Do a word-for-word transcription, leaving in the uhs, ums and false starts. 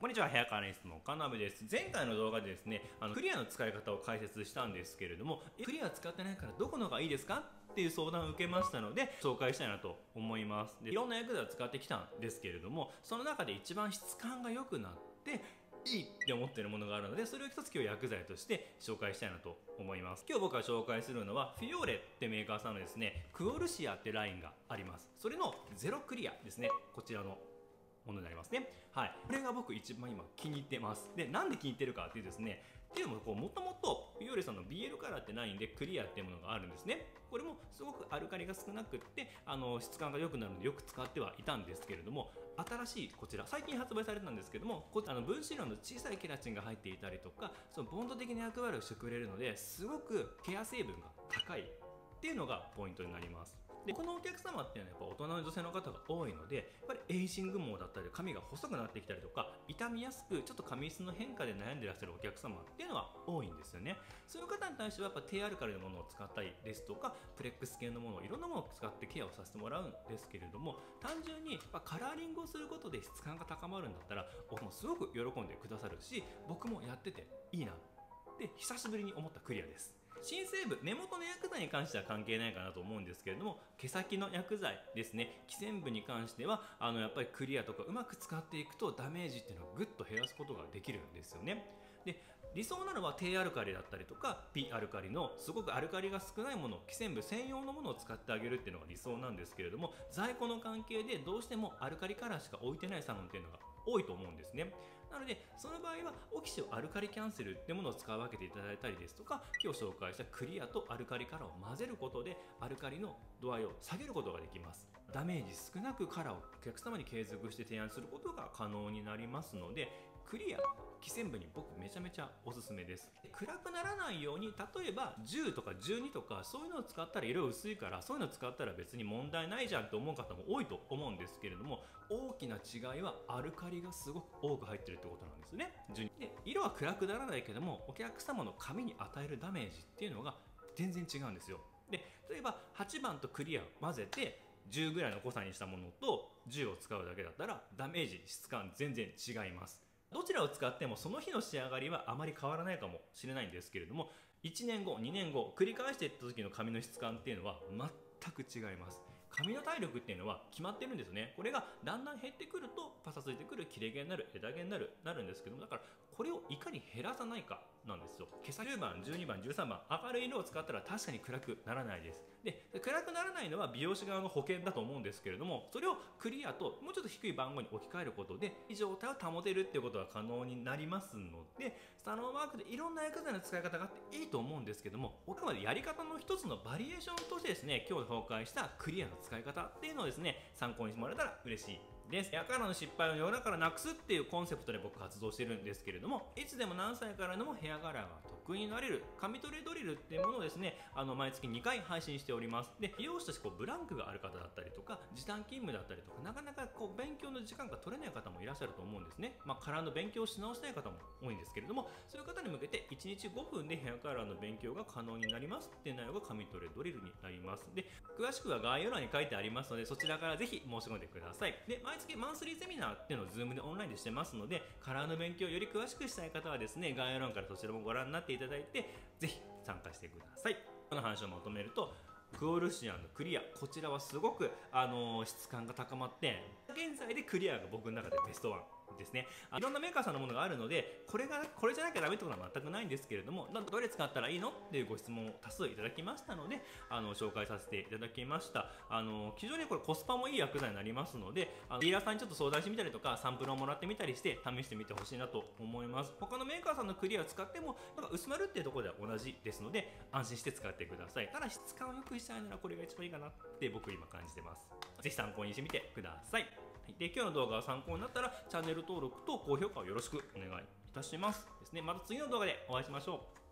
こんにちは、ヘアカラリストのカナベです。前回の動画でですね、あの、クリアの使い方を解説したんですけれども、クリア使ってないからどこのがいいですかっていう相談を受けましたので、紹介したいなと思います。で、いろんなヤクザ使ってきたんですけれども、その中で一番質感が良くなって、いいって思ってるものがあるので、それを一つ今日薬剤として紹介したいなと思います。今日僕が紹介するのはフィオーレってメーカーさんのですね、クオルシアってラインがあります。それのゼロクリアですね、こちらのものになりますね。はい、これが僕一番今気に入ってます。で、なんで気に入ってるかっていうですね、っていうのもこう、もともとフィオーレさんの ビーエル カラーってラインでクリアっていうものがあるんですね。これもすごくアルカリが少なくって、あの質感が良くなるのでよく使ってはいたんですけれども、新しいこちら最近発売されたんですけども、こちらの分子量の小さいケラチンが入っていたりとか、そのボンド的な役割をしてくれるので、すごくケア成分が高いっていうのがポイントになります。で、このお客様っていうのはやっぱ大人の女性の方が多いので、やっぱりエイジング毛だったり髪が細くなってきたりとか、傷みやすくちょっと髪質の変化で悩んでらっしゃるお客様っていうのは多いんですよね。そういう方に対してはやっぱ低アルカリのものを使ったりですとか、プレックス系のものをいろんなものを使ってケアをさせてもらうんですけれども、単純にカラーリングをすることで質感が高まるんだったら、僕もすごく喜んでくださるし、僕もやってていいなって久しぶりに思ったクリアです。新成分、根元の薬剤に関しては関係ないかなと思うんですけれども、毛先の薬剤ですね、基線部に関してはあのやっぱりクリアとかうまく使っていくとダメージっていうのをぐっと減らすことができるんですよね。で、理想なのは低アルカリだったりとか ピー アルカリのすごくアルカリが少ないもの、基線部専用のものを使ってあげるっていうのが理想なんですけれども、在庫の関係でどうしてもアルカリカラーしか置いてないサロンっていうのが多いと思うんですね。なのでその場合はオキシをアルカリキャンセルってものを使い分けていただいたりですとか、今日紹介したクリアとアルカリカラーを混ぜることでアルカリの度合いを下げることができます。ダメージ少なくカラーをお客様に継続して提案することが可能になりますので、クリア、基線部に僕めちゃめちゃおすすめです。暗くならないように、例えばじゅうとかじゅうにとかそういうのを使ったら色薄いから、そういうのを使ったら別に問題ないじゃんと思う方も多いと思うんですけれども、大きな違いはアルカリがすごく多く入ってるってことなんですね。で、色は暗くならないけども、お客様の髪に与えるダメージっていうのが全然違うんですよ。で、例えばはちばんとクリアを混ぜてじゅうぐらいの濃さにしたものとじゅうを使うだけだったらダメージ、質感全然違います。どちらを使ってもその日の仕上がりはあまり変わらないかもしれないんですけれども、いちねんご、にねんご繰り返していった時の髪の質感っていうのは全く違います。髪の体力っていうのは決まってるんですよね。これがだんだん減ってくるとパサついてくる、切れ毛になる、枝毛になるなるんですけども、だからこれをいかに減らさないかなんですよ。毛先じゅうばん、じゅうにばん、じゅうさんばん、明るい色を使ったら確かに暗くならないです。で、暗くならないのは美容師側の保険だと思うんですけれども、それをクリアともうちょっと低い番号に置き換えることで状態を保てるっていうことが可能になりますので、サロンワークでいろんな薬剤の使い方があっていいと思うんですけども、僕はやり方の一つのバリエーションとしてですね、今日紹介したクリアの使い方っていうのをですね、参考にしてもらえたら嬉しいです。ヘアカラーの失敗を世の中からなくすっていうコンセプトで僕活動してるんですけれども、いつでも何歳からでもヘアカラーが得意になれる髪トレドリルっていうものをですね、あの毎月にかい配信しております。で、美容師としてこうブランクがある方だったりとか、時短勤務だったりとか、なかなかこう勉強の時間が取れない方もいらっしゃると思うんですね。まあ、カラーの勉強をし直したい方も多いんですけれども、そういう方に向けていちにちごふんでヘアカラーの勉強が可能になりますっていう内容が髪トレドリルになります。で、詳しくは概要欄に書いてありますので、そちらからぜひ申し込んでください。で、毎月マンスリーセミナーっていうのを ズーム でオンラインでしてますので、カラーの勉強をより詳しくしたい方はですね、概要欄からそちらもご覧になっていただいて、ぜひ参加してください。この話をまとめると、クオルシアのクリア、こちらはすごく、あのー、質感が高まって、現在でクリアが僕の中でベストワンですね。いろんなメーカーさんのものがあるので、これがこれじゃなきゃダメってことは全くないんですけれども、どれ使ったらいいのっていうご質問を多数いただきましたので、あの紹介させていただきました。あの非常にこれコスパもいい薬剤になりますので、あのディーラーさんにちょっと相談してみたりとか、サンプルをもらってみたりして試してみてほしいなと思います。他のメーカーさんのクリアを使ってもなんか薄まるっていうところでは同じですので、安心して使ってください。ただ質感を良くしたいならこれが一番いいかなって僕今感じてます。ぜひ参考にしてみてください。で、今日の動画が参考になったらチャンネル登録と高評価をよろしくお願いいたします。ですね、また次の動画でお会いしましょう。